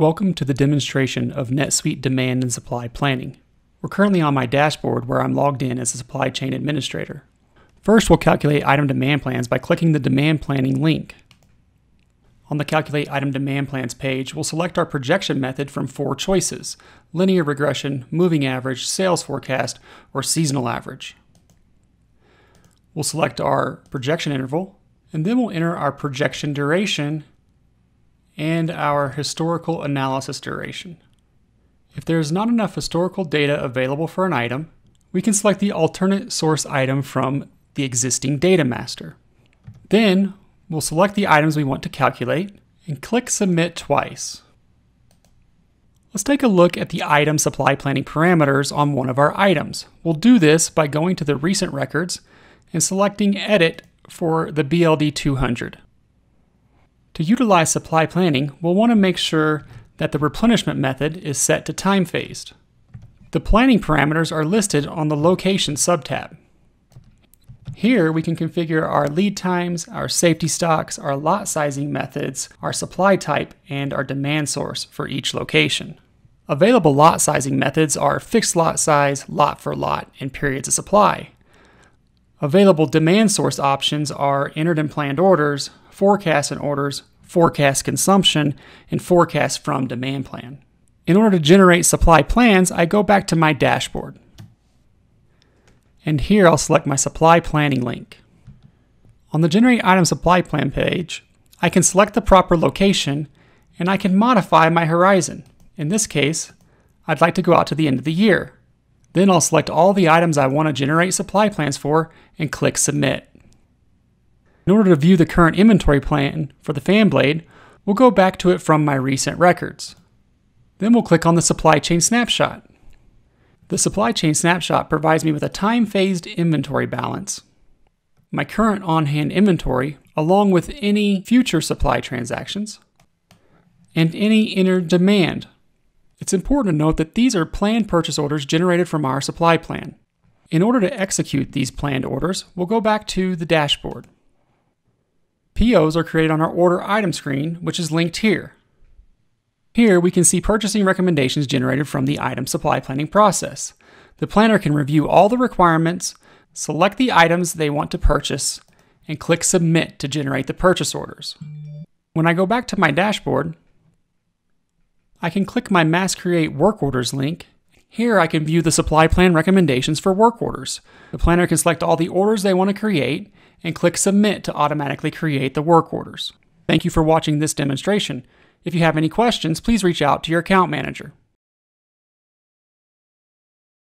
Welcome to the demonstration of NetSuite Demand and Supply Planning. We're currently on my dashboard where I'm logged in as a supply chain administrator. First, we'll calculate item demand plans by clicking the Demand Planning link. On the Calculate Item Demand Plans page, we'll select our projection method from four choices: linear regression, moving average, sales forecast, or seasonal average. We'll select our projection interval, and then we'll enter our projection duration and our historical analysis duration. If there is not enough historical data available for an item, we can select the alternate source item from the existing data master. Then we'll select the items we want to calculate and click Submit twice. Let's take a look at the item supply planning parameters on one of our items. We'll do this by going to the recent records and selecting Edit for the BLD 200. To utilize supply planning, we'll want to make sure that the replenishment method is set to time phased. The planning parameters are listed on the Location subtab. Here we can configure our lead times, our safety stocks, our lot sizing methods, our supply type, and our demand source for each location. Available lot sizing methods are fixed lot size, lot for lot, and periods of supply. Available demand source options are entered and planned orders, forecast and orders, forecast consumption, and forecast from demand plan. In order to generate supply plans, I go back to my dashboard. And here I'll select my supply planning link. On the Generate Item Supply Plan page, I can select the proper location and I can modify my horizon. In this case, I'd like to go out to the end of the year. Then I'll select all the items I want to generate supply plans for and click Submit. In order to view the current inventory plan for the fan blade, we'll go back to it from my recent records. Then we'll click on the Supply Chain Snapshot. The Supply Chain Snapshot provides me with a time-phased inventory balance, my current on-hand inventory, along with any future supply transactions, and any entered demand. It's important to note that these are planned purchase orders generated from our supply plan. In order to execute these planned orders, we'll go back to the dashboard. POs are created on our order item screen, which is linked here. Here we can see purchasing recommendations generated from the item supply planning process. The planner can review all the requirements, select the items they want to purchase, and click Submit to generate the purchase orders. When I go back to my dashboard, I can click my Mass Create Work Orders link. Here I can view the supply plan recommendations for work orders. The planner can select all the orders they want to create and click Submit to automatically create the work orders. Thank you for watching this demonstration. If you have any questions, please reach out to your account manager.